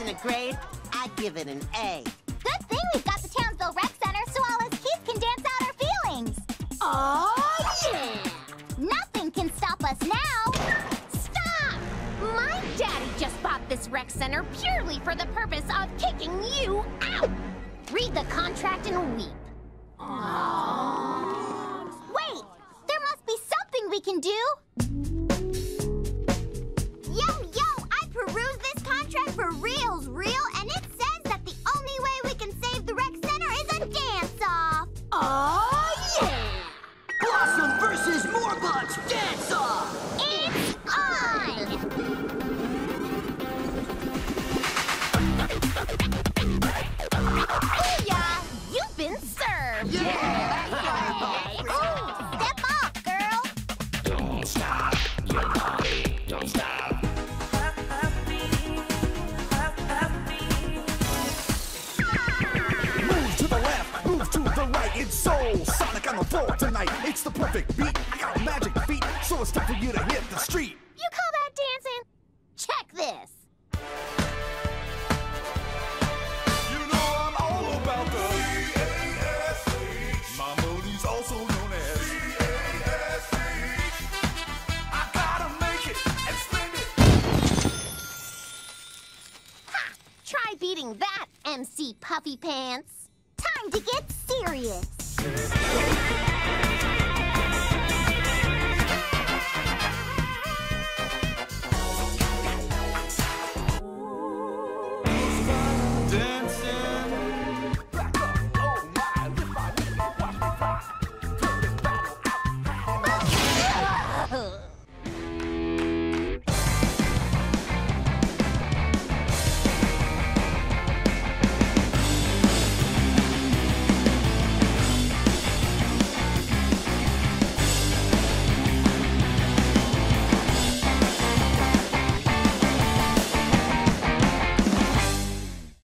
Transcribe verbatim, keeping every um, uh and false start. in a grade, I give it an A. Good thing we've got the Townsville Rec Center so all us kids can dance out our feelings. Oh, yeah! Nothing can stop us now. Stop! My daddy just bought this rec center purely for the purpose of kicking you out. Read the contract and weep. Aww. Wait! There must be something we can do! Yo, yo! I perused this contract for reals, real, and it says that the only way we can save the rec center is a dance-off! Oh, yeah! Blossom versus Moorbox dance-off! It's on! Booyah! You've been served! Yeah! Yeah. Yeah. Ooh, step up, girl! Don't stop your body. Don't stop. Move to the left, move to the right. It's soul sonic on the floor tonight. It's the perfect beat. I got magic feet, so it's time for you to hit the street. You call that dancing? Check this. Beating that, M C Puffy Pants. Time to get serious.